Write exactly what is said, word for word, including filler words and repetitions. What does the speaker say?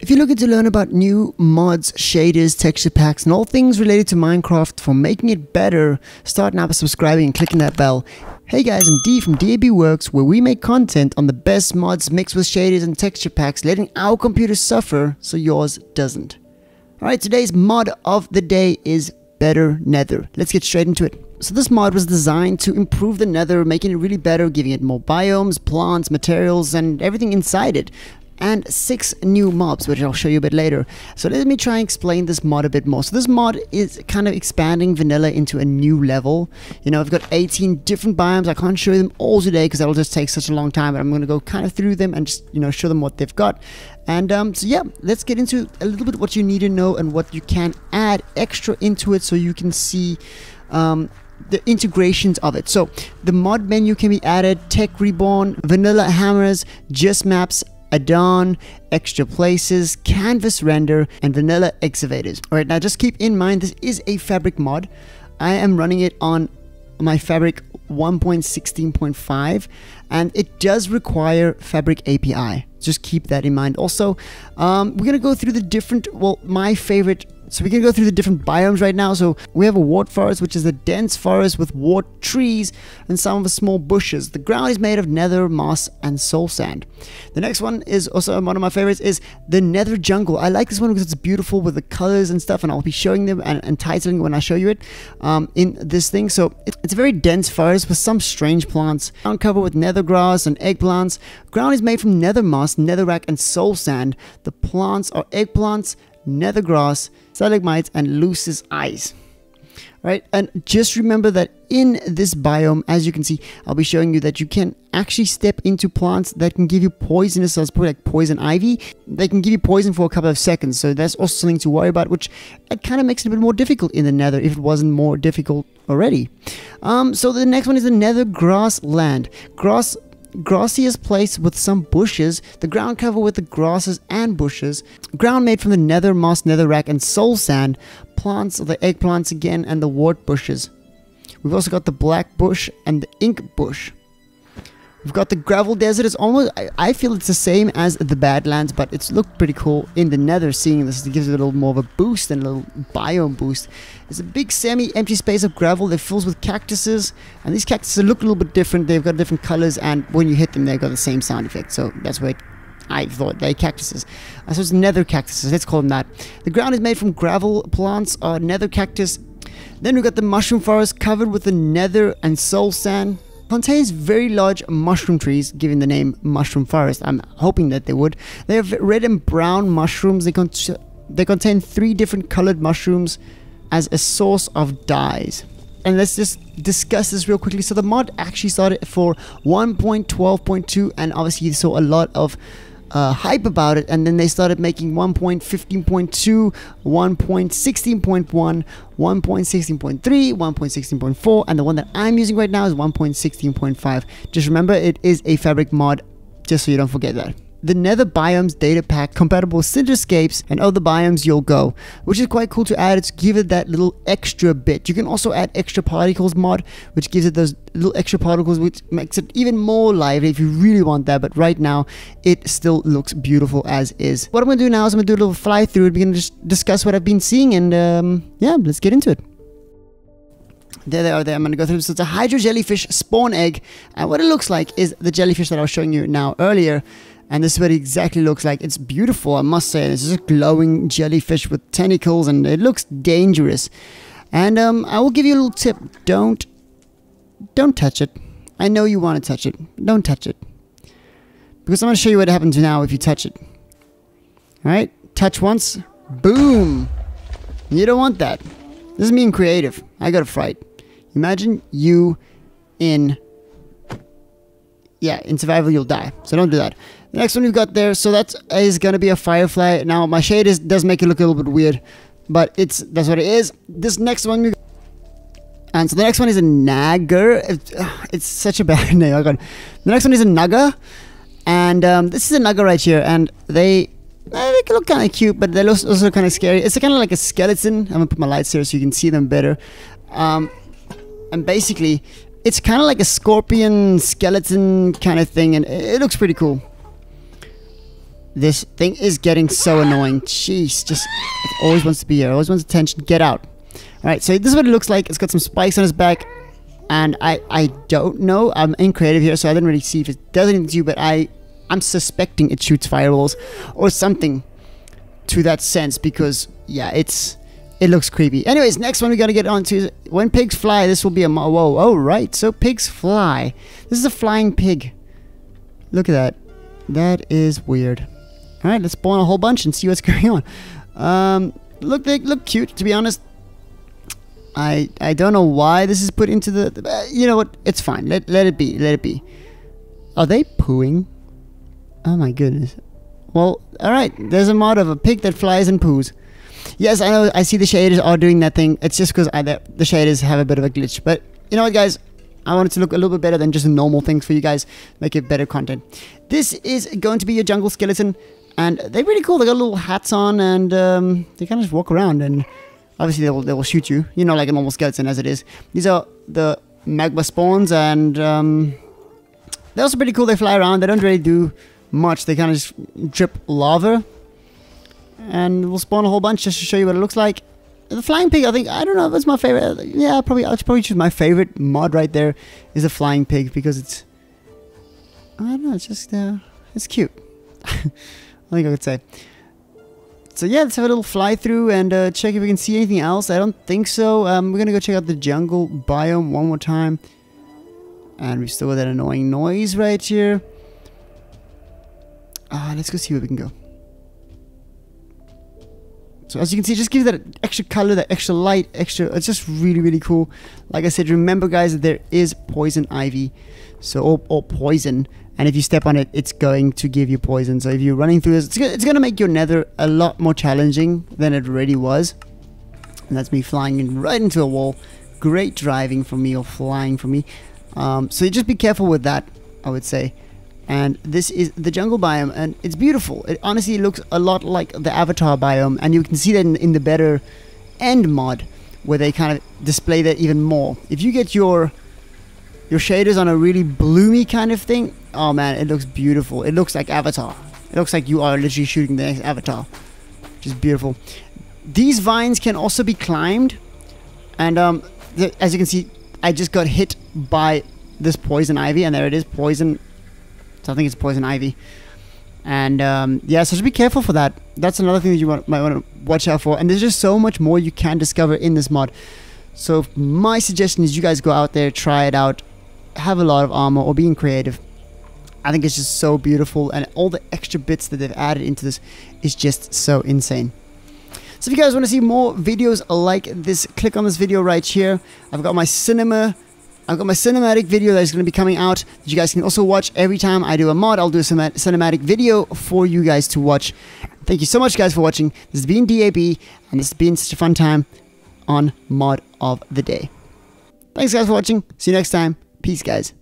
If you're looking to learn about new mods, shaders, texture packs, and all things related to Minecraft for making it better, start now by subscribing and clicking that bell. Hey guys, I'm D from D A B Works, where we make content on the best mods mixed with shaders and texture packs, letting our computers suffer so yours doesn't. Alright, today's mod of the day is Better Nether. Let's get straight into it. So this mod was designed to improve the nether, making it really better, giving it more biomes, plants, materials, and everything inside it. And six new mobs, which I'll show you a bit later. So let me try and explain this mod a bit more. So this mod is kind of expanding vanilla into a new level. You know, I've got eighteen different biomes. I can't show them all today because that'll just take such a long time, but I'm going to go kind of through them and just, you know, show them what they've got. And um, so yeah, let's get into a little bit what you need to know and what you can add extra into it so you can see um, the integrations of it. So the mod menu can be added, Tech Reborn, Vanilla Hammers, Just Maps, Add-on, Extra Places, Canvas Render, and Vanilla Excavators. Alright, now just keep in mind this is a Fabric mod. I am running it on my Fabric one point sixteen point five, and it does require Fabric A P I. Just keep that in mind. Also, um, we're going to go through the different, well, my favorite. So we're going to go through the different biomes right now. So we have a wart forest, which is a dense forest with wart trees and some of the small bushes. The ground is made of nether, moss, and soul sand. The next one is also one of my favorites, is the nether jungle. I like this one because it's beautiful with the colors and stuff, and I'll be showing them and, and titling when I show you it um, in this thing. So it, it's a very dense forest with some strange plants. Ground covered with nether grass and eggplants. Ground is made from nether moss, netherrack, and soul sand. The plants are eggplants, nether grass, stalagmites, and Luce's eyes. Right, and just remember that in this biome, as you can see, I'll be showing you that you can actually step into plants that can give you poisonous, so it's probably like poison ivy. They can give you poison for a couple of seconds, so that's also something to worry about, which it kind of makes it a bit more difficult in the nether if it wasn't more difficult already. Um, so the next one is the nether grassland. Grass Grassiest place with some bushes, the ground covered with the grasses and bushes, ground made from the nether moss, netherrack, and soul sand, plants, the eggplants again, and the wart bushes. We've also got the black bush and the ink bush. We've got the gravel desert. It's almost, I, I feel it's the same as the Badlands, but it's looked pretty cool in the nether seeing this. It gives it a little more of a boost and a little biome boost. It's a big semi-empty space of gravel that fills with cactuses, and these cactuses look a little bit different. They've got different colors, and when you hit them, they've got the same sound effect, so that's where it, I thought they cactuses. Uh, so it's nether cactuses, let's call them that. The ground is made from gravel, plants are nether cactus. Then we've got the mushroom forest covered with the nether and soul sand. Contains very large mushroom trees, giving the name mushroom forest. I'm hoping that they would. They have red and brown mushrooms. They, con they contain three different colored mushrooms as a source of dyes. And let's just discuss this real quickly. So the mod actually started for one point twelve point two, and obviously you saw a lot of Uh, hype about it, and then they started making one point fifteen point two, one point sixteen point one, one point sixteen point three, one point sixteen point four, and the one that I'm using right now is one point sixteen point five. Just remember, it is a Fabric mod, just so you don't forget that. The nether biomes data pack compatible with Cinderscapes and other biomes you'll go, which is quite cool to add. It's give it that little extra bit. You can also add extra particles mod, which gives it those little extra particles, which makes it even more lively if you really want that. But right now, it still looks beautiful as is. What I'm going to do now is I'm going to do a little fly through and we're going to just discuss what I've been seeing, and um, yeah, let's get into it. There they are there. I'm going to go through. So it's a Hydrogen Jellyfish spawn egg, and what it looks like is the jellyfish that I was showing you now earlier. And this is what it exactly looks like. It's beautiful, I must say. This is a glowing jellyfish with tentacles, and it looks dangerous. And um, I will give you a little tip. Don't, don't touch it. I know you want to touch it. Don't touch it. Because I'm going to show you what happens now if you touch it. Alright? Touch once. Boom! You don't want that. This is being creative. I got a fright. Imagine you in... Yeah, in survival you'll die. So don't do that. The next one we've got there, so that is going to be a firefly. Now, my shade is, does make it look a little bit weird, but it's that's what it is. This next one, we and so the next one is a N A G A. It's, uh, it's such a bad name. Oh God. The next one is a N A G A, and um, this is a N A G A right here, and they, uh, they look kind of cute, but they look also kind of scary. It's kind of like a skeleton. I'm going to put my lights here so you can see them better. Um, and basically, it's kind of like a scorpion skeleton kind of thing, and it, it looks pretty cool. This thing is getting so annoying. Jeez, just it always wants to be here. It always wants attention. Get out. Alright, so this is what it looks like. It's got some spikes on its back. And I, I don't know. I'm in creative here, so I didn't really see if it does anything to you, but I, I'm suspecting it shoots fireballs or something to that sense because, yeah, it's it looks creepy. Anyways, next one we gotta get on to is when pigs fly. This will be a... Whoa, oh, right. So pigs fly. This is a flying pig. Look at that. That is weird. Alright, let's spawn a whole bunch and see what's going on. Um, look, they look cute, to be honest. I, I don't know why this is put into the... Uh, you know what? It's fine. Let, let it be. Let it be. Are they pooing? Oh my goodness. Well, alright. There's a mod of a pig that flies and poos. Yes, I know. I see the shaders are doing that thing. It's just because the, the shaders have a bit of a glitch. But you know what, guys? I want it to look a little bit better than just normal things for you guys. Make it better content. This is going to be your jungle skeleton. And they're really cool. They got little hats on and um, they kind of just walk around and... Obviously, they will, they will shoot you. You know, like a normal skeleton as it is. These are the magma spawns, and um, they're also pretty cool. They fly around. They don't really do much. They kind of just drip lava. And we'll spawn a whole bunch just to show you what it looks like. The flying pig, I think, I don't know, that's my favorite. Yeah, probably, I'll probably choose my favorite mod right there is a flying pig because it's, I don't know, it's just, uh, it's cute. I think I could say. So yeah, let's have a little fly through and uh, check if we can see anything else. I don't think so. Um, we're going to go check out the jungle biome one more time. And we've still got that annoying noise right here. Uh, let's go see where we can go. So as you can see, just gives that extra color, that extra light, extra... It's just really, really cool. Like I said, remember guys, that there is poison ivy. So, or, or poison. And if you step on it, it's going to give you poison. So if you're running through this, it's, it's going to make your nether a lot more challenging than it already was. And that's me flying in right into a wall. Great driving from me or flying from me. Um, so you just be careful with that, I would say. And this is the jungle biome, and it's beautiful. It honestly looks a lot like the Avatar biome, and you can see that in, in the Better End mod, where they kind of display that even more. If you get your... Your shaders on a really bloomy kind of thing. Oh man, it looks beautiful. It looks like Avatar. It looks like you are literally shooting the next Avatar. Which is beautiful. These vines can also be climbed. And um, the, as you can see, I just got hit by this poison ivy. And there it is, poison. So I think it's poison ivy. And um, yeah, so just be careful for that. That's another thing that you want, might want to watch out for. And there's just so much more you can discover in this mod. So my suggestion is you guys go out there, try it out. Have a lot of armor or being creative. I think it's just so beautiful, and all the extra bits that they've added into this is just so insane. So if you guys want to see more videos like this, click on this video right here. I've got my cinema I've got my cinematic video that is going to be coming out that you guys can also watch. Every time I do a mod, I'll do a cinematic video for you guys to watch. Thank you so much guys for watching. This has been D A B, and this has been such a fun time on Mod of the Day. Thanks guys for watching. See you next time. Peace, guys.